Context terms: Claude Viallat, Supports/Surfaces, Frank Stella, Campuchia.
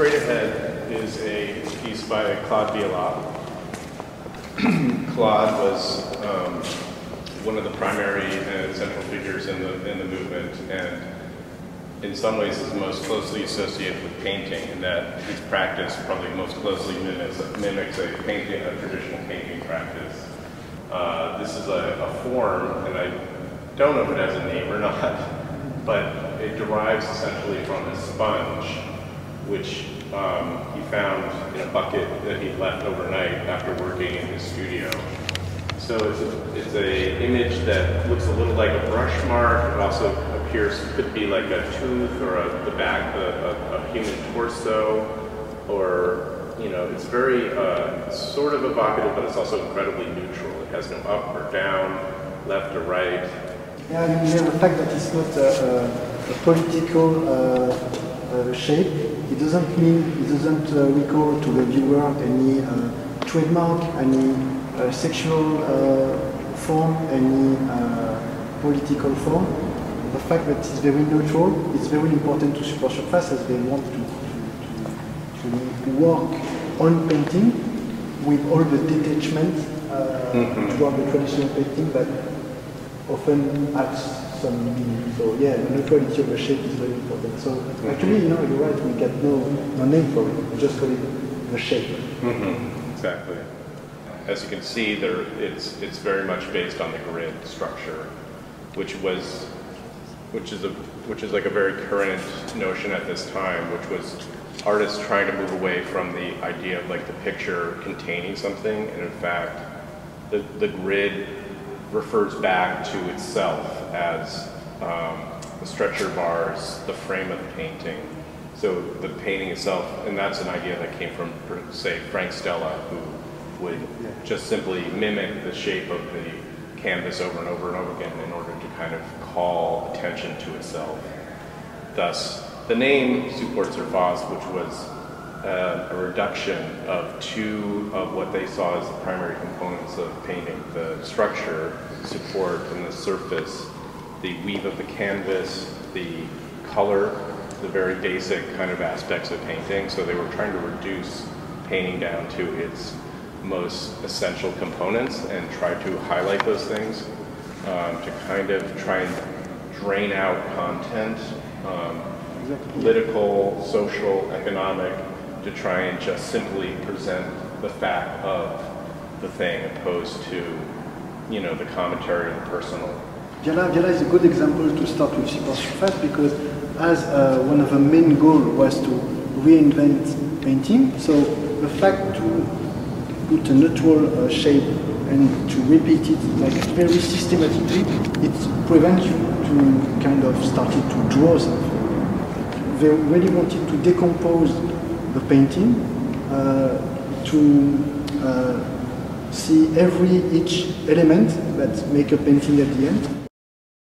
Straight Ahead is a piece by Claude Viallat. Claude was one of the primary and central figures in the movement, and in some ways is most closely associated with painting, in that his practice probably most closely mimics a painting, a traditional painting practice. This is a form, and I don't know if it has a name or not, but it derives essentially from a sponge, which he found in a bucket that he left overnight after working in his studio. So it's a image that looks a little like a brush mark. It also appears, could be like a tooth or the back of a human torso, or, you know, it's very sort of evocative, but it's also incredibly neutral. It has no up or down, left or right. Yeah, I mean, the fact that it's not a political shape, it doesn't mean, it doesn't recall to the viewer any trademark, any sexual form, any political form. The fact that it's very neutral, it's very important to Supports/Surfaces as they want to work on painting with all the detachment toward the traditional painting that often adds some meaning. So yeah, the neutrality of the shape is very important. So actually, you know, you're right, we get no name for it, we just call it the shape. Exactly. As you can see, there, it's very much based on the grid structure, which is like a very current notion at this time, which was artists trying to move away from the idea of like the picture containing something, and in fact, the grid refers back to itself as the stretcher bars, the frame of the painting. So the painting itself, and that's an idea that came from, say, Frank Stella, who would just simply mimic the shape of the canvas over and over and over again in order to kind of call attention to itself. Thus, the name Supports/Surfaces, which was a reduction of two of what they saw as the primary components of painting, the structure, support, and the surface, the weave of the canvas, the color, the very basic kind of aspects of painting. So they were trying to reduce painting down to its most essential components and try to highlight those things, to kind of try and drain out content, political, social, economic, to try and just simply present the fact of the thing, opposed to, you know, the commentary and personal. Viallat is a good example to start with Supports/Surfaces, because as one of the main goals was to reinvent painting, so the fact to put a neutral shape and to repeat it like very systematically, it prevents you to kind of starting to draw something. They really wanted to decompose the painting, to see each element that make a painting at the end.